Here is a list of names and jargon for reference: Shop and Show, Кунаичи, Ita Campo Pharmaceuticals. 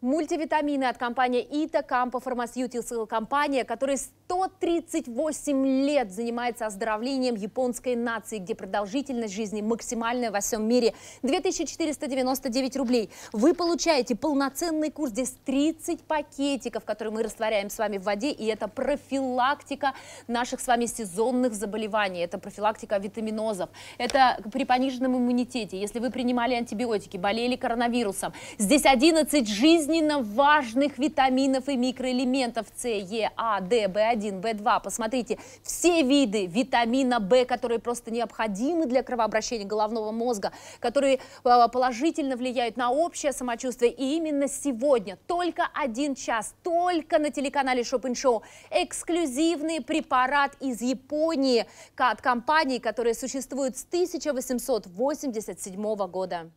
Мультивитамины от компании Ita Campo Pharmaceuticals, компания, которая 138 лет занимается оздоровлением японской нации, где продолжительность жизни максимальная во всем мире. 2499 рублей. Вы получаете полноценный курс, здесь 30 пакетиков, которые мы растворяем с вами в воде. И это профилактика наших с вами сезонных заболеваний, это профилактика витаминозов, это при пониженном иммунитете. Если вы принимали антибиотики, болели коронавирусом, здесь 11 жизней. Важных витаминов и микроэлементов С, Е, А, Д, В1, В2. Посмотрите, все виды витамина В, которые просто необходимы для кровообращения головного мозга, которые положительно влияют на общее самочувствие. И именно сегодня, только 1 час, только на телеканале Shop and Show, эксклюзивный препарат из Японии от компании, которая существует с 1887 года.